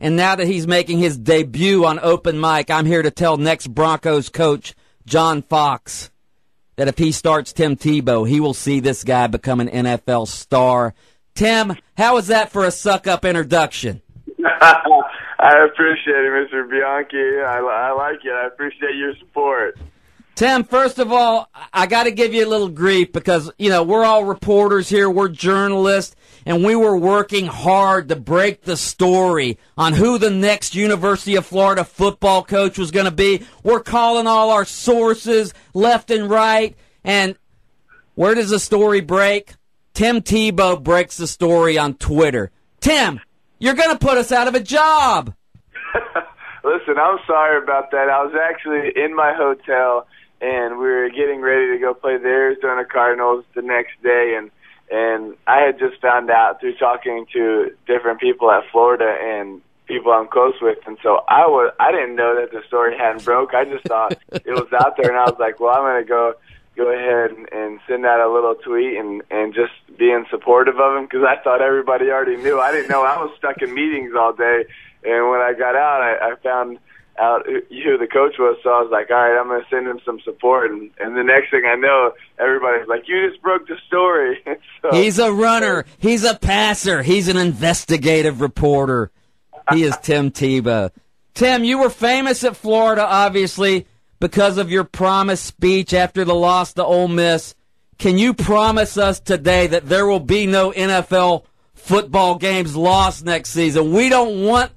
And now that he's making his debut on Open Mike, I'm here to tell next Broncos coach John Fox that if he starts Tim Tebow, he will see this guy become an NFL star. Tim, how is that for a suck-up introduction? I appreciate it, Mr. Bianchi. I like it. I appreciate your support. Tim, first of all, I got to give you a little grief because, you know, we're all reporters here. We're journalists, and we were working hard to break the story on who the next University of Florida football coach was going to be. We're calling all our sources left and right. And where does the story break? Tim Tebow breaks the story on Twitter. Tim, you're going to put us out of a job. Listen, I'm sorry about that. I was actually in my hotel, and we were getting ready to go play the Arizona Cardinals the next day, and I had just found out through talking to different people at Florida and people I'm close with, and so I didn't know that the story hadn't broke. I just thought it was out there, and I was like, well, I'm going to go ahead and send out a little tweet and just being supportive of him because I thought everybody already knew. I didn't know. I was stuck in meetings all day, and when I got out, I found out who the coach was, so I was like, all right, I'm going to send him some support. And the next thing I know, everybody's like, you just broke the story. So, he's a runner. He's a passer. He's an investigative reporter. He is Tim Tebow. Tim, you were famous at Florida, obviously, because of your promised speech after the loss to Ole Miss. Can you promise us today that there will be no NFL football games lost next season? We don't want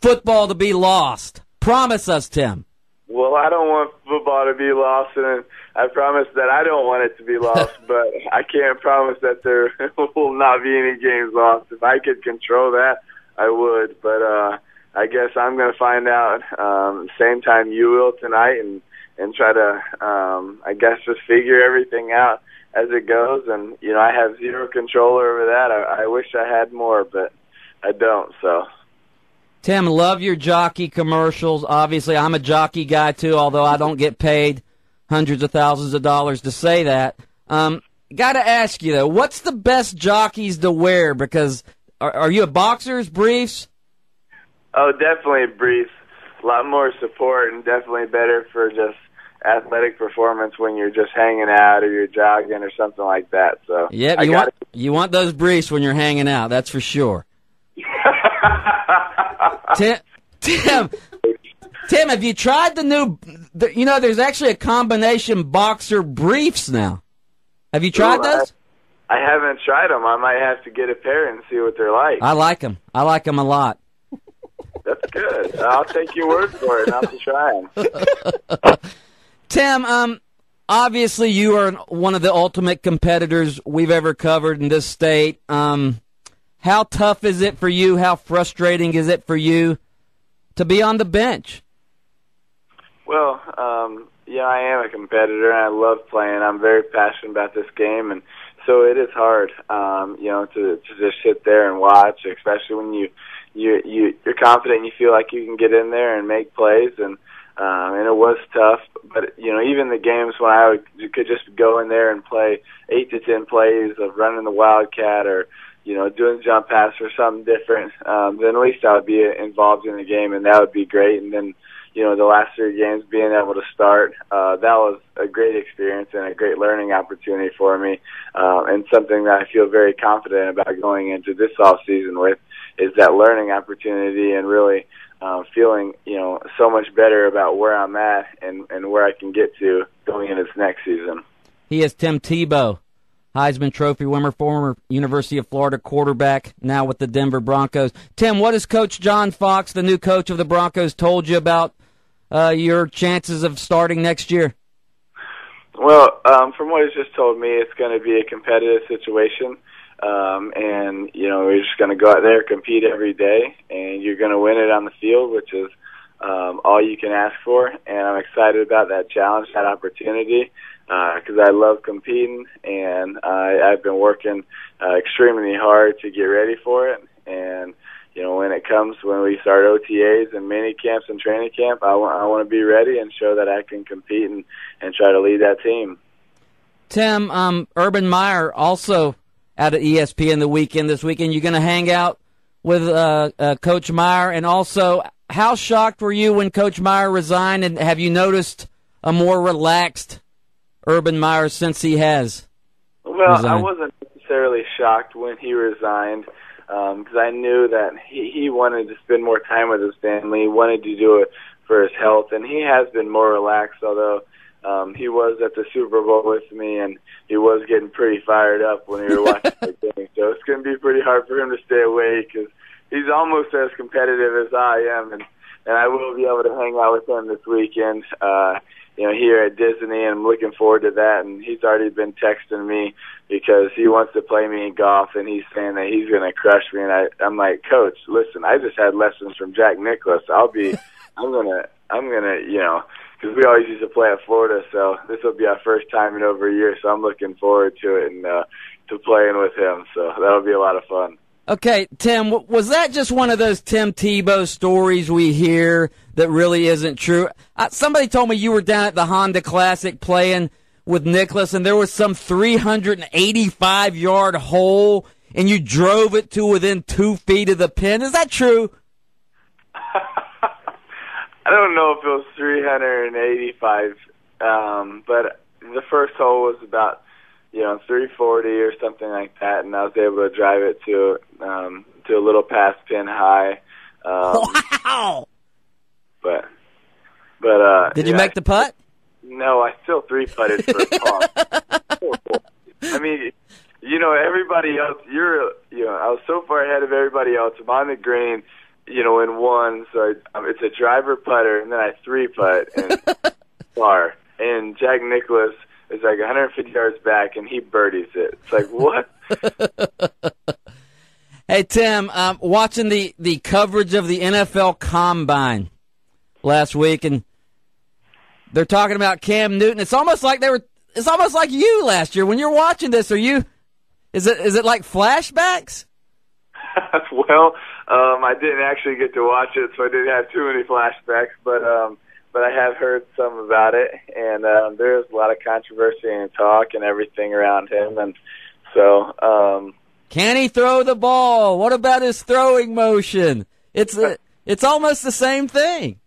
football to be lost. Promise us, Tim. Well, I don't want football to be lost, and I promise that I don't want it to be lost, but I can't promise that there will not be any games lost. If I could control that, I would, but I guess I'm going to find out same time you will tonight and try to, I guess, just figure everything out as it goes. And, you know, I have zero control over that. I wish I had more, but I don't, so. Tim, love your Jockey commercials. Obviously, I'm a Jockey guy, too, although I don't get paid hundreds of thousands of dollars to say that. Got to ask you, though, what's the best Jockeys to wear? Because are you a boxers, briefs? Oh, definitely briefs. A lot more support and definitely better for just athletic performance when you're just hanging out or you're jogging or something like that. So yep, you want those briefs when you're hanging out, that's for sure. Tim, have you tried the new? You know, there's actually a combination boxer briefs now. Have you tried those? I haven't tried them. I might have to get a pair and see what they're like. I like them. I like them a lot. That's good. I'll take your word for it. I'll be trying. Tim, obviously you are one of the ultimate competitors we've ever covered in this state. How tough is it for you? How frustrating is it for you to be on the bench? Well, yeah, I am a competitor, and I love playing. I'm very passionate about this game, and so it is hard, you know, to just sit there and watch, especially when you're confident and you feel like you can get in there and make plays, and it was tough. But, you know, even the games when could just go in there and play 8 to 10 plays of running the wildcat or, you know, doing jump pass or something different, then at least I would be involved in the game, and that would be great. And then, you know, the last 3 games being able to start, that was a great experience and a great learning opportunity for me, and something that I feel very confident about going into this offseason with is that learning opportunity and really feeling, you know, so much better about where I'm at and where I can get to going into this next season. He is Tim Tebow, Heisman Trophy winner, former University of Florida quarterback, now with the Denver Broncos. Tim, what has Coach John Fox, the new coach of the Broncos, told you about your chances of starting next year? Well, from what he's just told me, it's going to be a competitive situation. And, you know, we're just going to go out there, compete every day, and you're going to win it on the field, which is all you can ask for. And I'm excited about that challenge, that opportunity, because I love competing, and I've been working extremely hard to get ready for it. And, you know, when we start OTAs and mini camps and training camp, I want to be ready and show that I can compete and try to lead that team. Tim, Urban Meyer also out of ESPN this weekend. You're going to hang out with Coach Meyer? And also, how shocked were you when Coach Meyer resigned, and have you noticed a more relaxed Urban Meyer since he has resigned? I wasn't necessarily shocked when he resigned because I knew that he wanted to spend more time with his family, wanted to do it for his health, and he has been more relaxed, although he was at the Super Bowl with me, and he was getting pretty fired up when we were watching the game. So it's going to be pretty hard for him to stay away because he's almost as competitive as I am, and I will be able to hang out with him this weekend here at Disney, and I'm looking forward to that. And he's already been texting me because he wants to play me in golf, and he's saying that he's going to crush me. And I'm like, Coach, listen, I just had lessons from Jack Nicklaus. I'm gonna because we always used to play at Florida, so this will be our first time in over a year, so I'm looking forward to it and to playing with him, so that'll be a lot of fun. Okay, Tim, was that just one of those Tim Tebow stories we hear that really isn't true? Somebody told me you were down at the Honda Classic playing with Nicklaus, and there was some 385-yard hole, and you drove it to within 2 feet of the pin. Is that true? I don't know if it was 385, but the first hole was about 340 or something like that, and I was able to drive it to a little past pin high. Wow! But did you make the putt? No, I still three putted for a par. I mean, everybody else. I was so far ahead of everybody else. I'm on the green. In one, so it's a driver putter, and then I three putt and par. And Jack Nicklaus is like 150 yards back, and he birdies it. It's like, what? Hey, Tim, watching the coverage of the NFL Combine last week, and they're talking about Cam Newton. It's almost like it's almost like you last year when you're watching this. Is it like flashbacks? Well, I didn't actually get to watch it, so I didn't have too many flashbacks, but I have heard some about it, and there's a lot of controversy and talk and everything around him, and so... Can he throw the ball? What about his throwing motion? It's almost the same thing.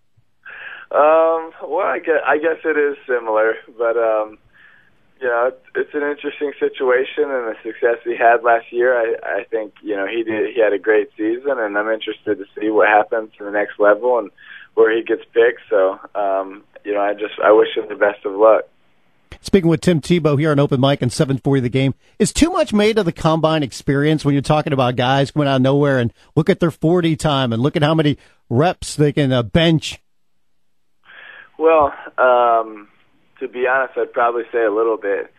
Well, I guess it is similar, but... it's an interesting situation, and the success he had last year, I think, he had a great season, and I'm interested to see what happens to the next level and where he gets picked. So, I wish him the best of luck. Speaking with Tim Tebow here on Open Mike and 740 The Game, is too much made of the Combine experience when you're talking about guys coming out of nowhere and look at their 40 time and look at how many reps they can bench? Well, to be honest, I'd probably say a little bit.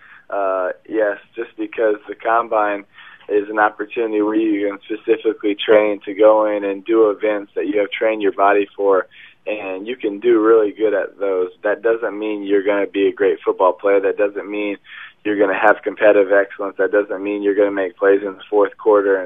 Yes, just because the Combine is an opportunity where you can specifically train to go in and do events that you have trained your body for, and you can do really good at those. That doesn't mean you're going to be a great football player. That doesn't mean you're going to have competitive excellence. That doesn't mean you're going to make plays in the fourth quarter,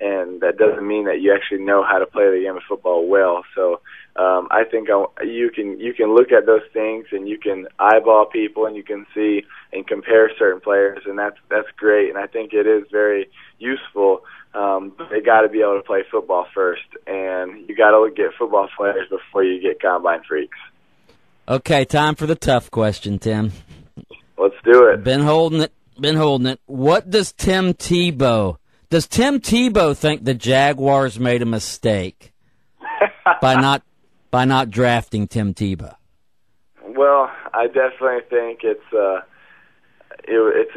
and that doesn't mean that you actually know how to play the game of football well. So I think you can look at those things, and you can eyeball people, and you can see and compare certain players, and that's great. And I think it is very useful. But they got to be able to play football first, and you got to get football players before you get combine freaks. Okay, time for the tough question, Tim. Let's do it. Been holding it. What does Tim Tebow? Does Tim Tebow think the Jaguars made a mistake by not drafting Tim Tebow? Well, I definitely think it's a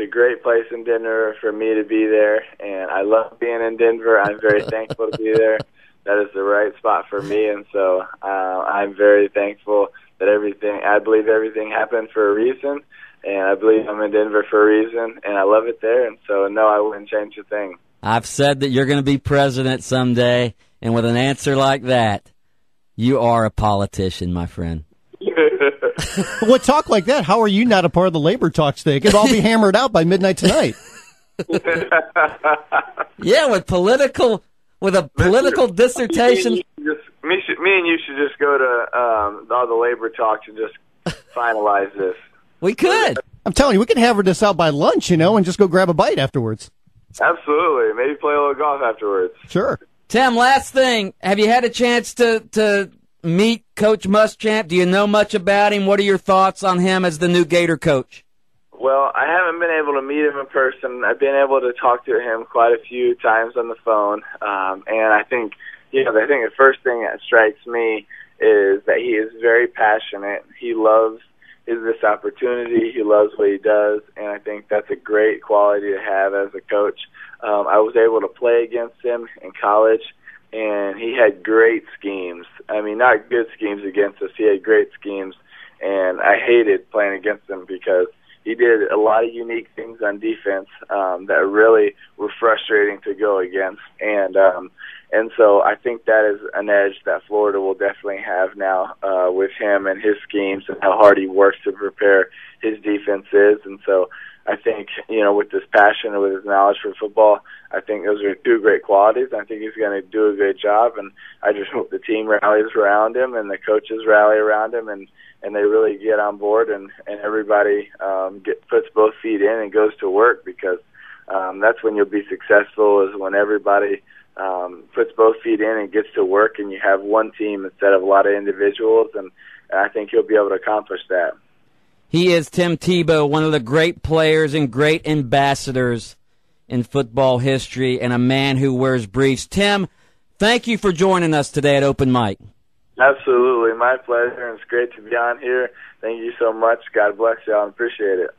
great place in Denver for me to be there, and I love being in Denver. I'm very thankful to be there. That is the right spot for me, and so I'm very thankful that I believe everything happened for a reason. And I believe I'm in Denver for a reason, and I love it there. And so, no, I wouldn't change a thing. I've said that you're going to be president someday, and with an answer like that, you are a politician, my friend. Well, talk like that, how are you not a part of the labor talks today? It could all be hammered out by midnight tonight. Yeah, with a political dissertation. Me and you should just go to all the labor talks and just finalize this. We could. I'm telling you, we could hammer this out by lunch, and just go grab a bite afterwards. Absolutely. Maybe play a little golf afterwards. Sure. Tim, last thing. Have you had a chance to meet Coach Muschamp? Do you know much about him? What are your thoughts on him as the new Gator coach? Well, I haven't been able to meet him in person. I've been able to talk to him quite a few times on the phone. And I think, I think the first thing that strikes me is that he is very passionate. He loves this opportunity. He loves what he does, and I think that's a great quality to have as a coach. I was able to play against him in college, and he had great schemes. I mean, not good schemes against us. He had great schemes, and I hated playing against him because he did a lot of unique things on defense that really were frustrating to go against. And so I think that is an edge that Florida will definitely have now with him and his schemes and how hard he works to prepare his defenses. And so I think, with his passion and with his knowledge for football, I think those are two great qualities. I think he's going to do a great job, and I just hope the team rallies around him and the coaches rally around him and they really get on board and everybody puts both feet in and goes to work, because that's when you'll be successful, is when everybody puts both feet in and gets to work, and you have one team instead of a lot of individuals, and I think he'll be able to accomplish that. He is Tim Tebow, one of the great players and great ambassadors in football history, and a man who wears briefs. Tim, thank you for joining us today at Open Mike. Absolutely. My pleasure. It's great to be on here. Thank you so much. God bless y'all. I appreciate it.